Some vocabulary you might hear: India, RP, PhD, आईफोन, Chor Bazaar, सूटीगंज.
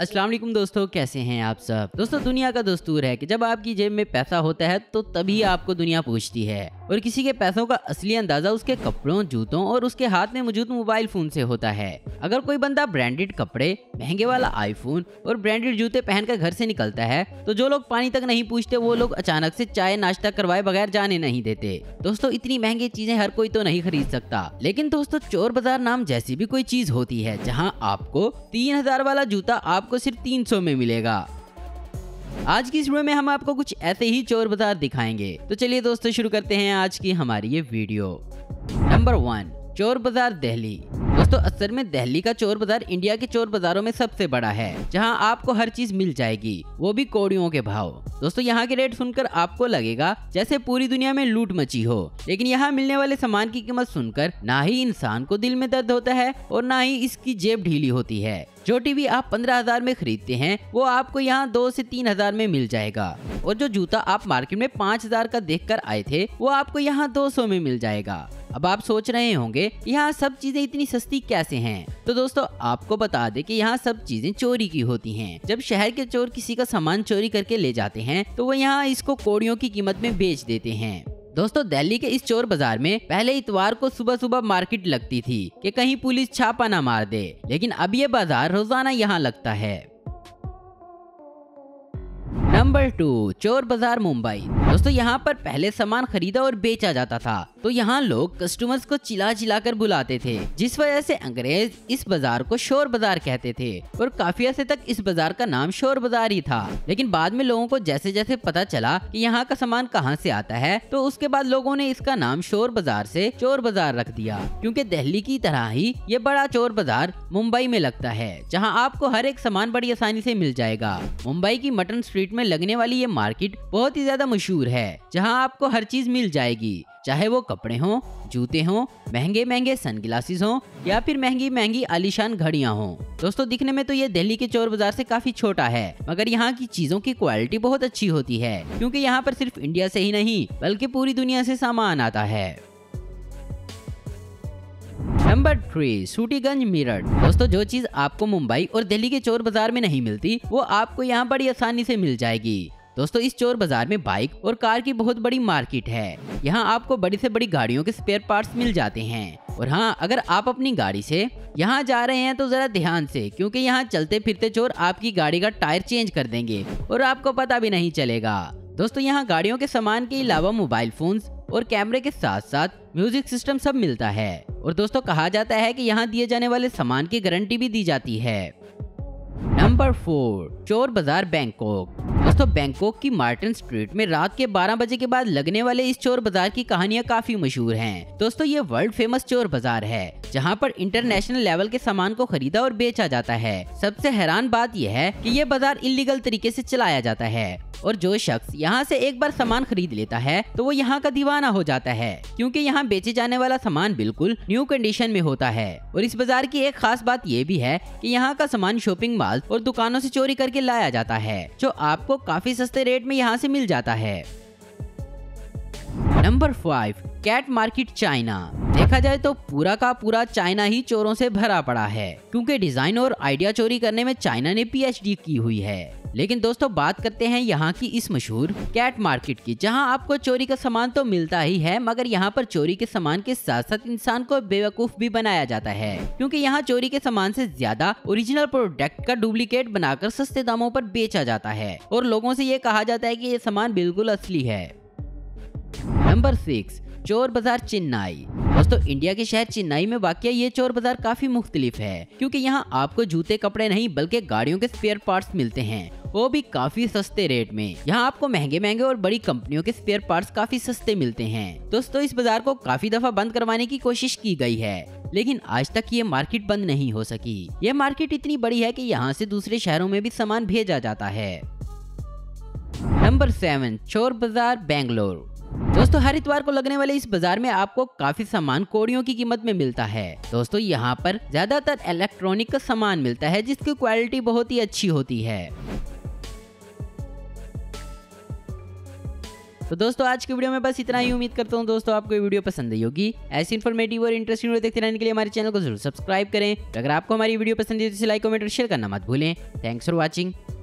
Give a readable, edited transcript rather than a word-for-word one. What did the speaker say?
अस्सलाम वालेकुम दोस्तों, कैसे हैं आप सब। दोस्तों दुनिया का दस्तूर है कि जब आपकी जेब में पैसा होता है तो तभी आपको दुनिया पूछती है, और किसी के पैसों का असली अंदाजा उसके कपड़ों, जूतों और उसके हाथ में मौजूद मोबाइल फोन से होता है। अगर कोई बंदा ब्रांडेड कपड़े, महंगे वाला आईफोन और ब्रांडेड जूते पहनकर घर से निकलता है तो जो लोग पानी तक नहीं पूछते वो लोग अचानक से चाय नाश्ता करवाए बगैर जाने नहीं देते। दोस्तों इतनी महंगी चीजें हर कोई तो नहीं खरीद सकता, लेकिन दोस्तों चोर बाजार नाम जैसी भी कोई चीज होती है जहाँ आपको 3000 वाला जूता आपको सिर्फ 300 में मिलेगा। आज की इस वीडियो में हम आपको कुछ ऐसे ही चोर बाजार दिखाएंगे। तो चलिए दोस्तों शुरू करते हैं आज की हमारी ये वीडियो। नंबर 1, चोर बाजार दिल्ली। दोस्तों असर में दिल्ली का चोर बाजार इंडिया के चोर बाजारों में सबसे बड़ा है, जहां आपको हर चीज मिल जाएगी, वो भी कौड़ियों के भाव। दोस्तों यहां के रेट सुनकर आपको लगेगा जैसे पूरी दुनिया में लूट मची हो, लेकिन यहां मिलने वाले सामान की कीमत सुनकर ना ही इंसान को दिल में दर्द होता है और ना ही इसकी जेब ढीली होती है। जो टीवी आप 15,000 में खरीदते हैं वो आपको यहाँ 2 से 3,000 में मिल जाएगा, और जो जूता आप मार्केट में 5,000 का देखकर आए थे वो आपको यहाँ 200 में मिल जाएगा। अब आप सोच रहे होंगे यहाँ सब चीजें इतनी सस्ती कैसे हैं? तो दोस्तों आपको बता दें कि यहाँ सब चीजें चोरी की होती हैं। जब शहर के चोर किसी का सामान चोरी करके ले जाते हैं तो वो यहाँ इसको कौड़ियों की कीमत में बेच देते हैं। दोस्तों दिल्ली के इस चोर बाजार में पहले इतवार को सुबह सुबह मार्केट लगती थी कि कहीं पुलिस छापा ना मार दे, लेकिन अब ये बाजार रोजाना यहाँ लगता है। नंबर 2, चोर बाजार मुंबई। दोस्तों यहाँ पर पहले सामान खरीदा और बेचा जाता था, तो यहाँ लोग कस्टमर्स को चिल्ला चिल्ला कर बुलाते थे, जिस वजह से अंग्रेज इस बाजार को शोर बाजार कहते थे, और काफी अरसे तक इस बाजार का नाम शोर बाजार ही था। लेकिन बाद में लोगों को जैसे जैसे पता चला कि यहाँ का सामान कहाँ से आता है तो उसके बाद लोगों ने इसका नाम शोर बाजार से चोर बाजार रख दिया, क्योंकि दिल्ली की तरह ही ये बड़ा चोर बाजार मुंबई में लगता है, जहाँ आपको हर एक सामान बड़ी आसानी से मिल जाएगा। मुंबई की मटन स्ट्रीट में लगने वाली ये मार्केट बहुत ही ज्यादा मशहूर है, जहाँ आपको हर चीज मिल जाएगी, चाहे वो कपड़े हों, जूते हों, महंगे महंगे सनग्लासेस हों या फिर महंगी महंगी आलीशान घड़ियां हों। दोस्तों दिखने में तो ये दिल्ली के चोर बाजार से काफी छोटा है, मगर यहाँ की चीजों की क्वालिटी बहुत अच्छी होती है, क्योंकि यहाँ पर सिर्फ इंडिया से ही नहीं बल्कि पूरी दुनिया से सामान आता है। नंबर 3, सूटीगंज मीरठ। दोस्तों जो चीज आपको मुंबई और दिल्ली के चोर बाजार में नहीं मिलती वो आपको यहाँ बड़ी आसानी से मिल जाएगी। दोस्तों इस चोर बाजार में बाइक और कार की बहुत बड़ी मार्केट है, यहाँ आपको बड़ी से बड़ी गाड़ियों के स्पेयर पार्ट्स मिल जाते हैं। और हाँ, अगर आप अपनी गाड़ी से यहाँ जा रहे हैं तो जरा ध्यान से, क्योंकि यहाँ चलते फिरते चोर आपकी गाड़ी का टायर चेंज कर देंगे और आपको पता भी नहीं चलेगा। दोस्तों यहाँ गाड़ियों के सामान के अलावा मोबाइल फोन और कैमरे के साथ साथ म्यूजिक सिस्टम सब मिलता है, और दोस्तों कहा जाता है कि यहाँ दिए जाने वाले सामान की गारंटी भी दी जाती है। नंबर 4, चोर बाजार बैंकॉक। दोस्तों बैंकॉक की मार्टिन स्ट्रीट में रात के 12 बजे के बाद लगने वाले इस चोर बाजार की कहानियां काफी मशहूर हैं। दोस्तों ये वर्ल्ड फेमस चोर बाजार है, जहां पर इंटरनेशनल लेवल के सामान को खरीदा और बेचा जाता है। सबसे हैरान बात यह है कि ये बाजार इलीगल तरीके से चलाया जाता है, और जो शख्स यहाँ से एक बार सामान खरीद लेता है तो वो यहाँ का दीवाना हो जाता है, क्योंकि यहाँ बेचे जाने वाला सामान बिल्कुल न्यू कंडीशन में होता है। और इस बाजार की एक खास बात ये भी है कि यहाँ का सामान शॉपिंग मॉल और दुकानों से चोरी करके लाया जाता है, जो आपको काफी सस्ते रेट में यहाँ से मिल जाता है। Number 5, cat market China. देखा जाए तो पूरा का पूरा चाइना ही चोरों से भरा पड़ा है, क्योंकि डिजाइन और आइडिया चोरी करने में चाइना ने PhD की हुई है। लेकिन दोस्तों बात करते हैं यहाँ की इस मशहूर कैट मार्केट की, जहाँ आपको चोरी का सामान तो मिलता ही है, मगर यहाँ पर चोरी के सामान के साथ साथ इंसान को बेवकूफ भी बनाया जाता है, क्योंकि यहाँ चोरी के सामान से ज्यादा ओरिजिनल प्रोडक्ट का डुप्लीकेट बनाकर सस्ते दामों पर बेचा जाता है, और लोगों से ये कहा जाता है कि ये सामान बिल्कुल असली है। नंबर 6, चोर बाजार चेन्नई। दोस्तों इंडिया के शहर चेन्नई में वाकया ये चोर बाजार काफी मुख्तलिफ है, क्योंकि यहाँ आपको जूते, कपड़े नहीं बल्कि गाड़ियों के स्पेयर पार्ट्स मिलते हैं, वो भी काफी सस्ते रेट में। यहाँ आपको महंगे महंगे और बड़ी कंपनियों के स्पेयर पार्ट्स काफी सस्ते मिलते हैं। दोस्तों इस बाजार को काफी दफा बंद करवाने की कोशिश की गई है, लेकिन आज तक ये मार्केट बंद नहीं हो सकी। ये मार्केट इतनी बड़ी है कि यहाँ से दूसरे शहरों में भी सामान भेजा जाता है। नंबर 7, चोर बाजार बेंगलोर। दोस्तों हर इतवार को लगने वाले इस बाजार में आपको काफी सामान कौड़ियों की कीमत में मिलता है। दोस्तों यहाँ पर ज्यादातर इलेक्ट्रॉनिक का सामान मिलता है, जिसकी क्वालिटी बहुत ही अच्छी होती है। तो दोस्तों आज की वीडियो में बस इतना ही। उम्मीद करता हूँ दोस्तों आपको ये वीडियो पसंद आई होगी। ऐसी इन्फॉर्मेटिव और इंटरेस्टिंग वीडियो देखते रहने के लिए हमारे चैनल को जरूर सब्सक्राइब करें। अगर आपको हमारी वीडियो पसंद आई तो इसे लाइक कमेंट और शेयर करना मत भूलें। Thanks for watching.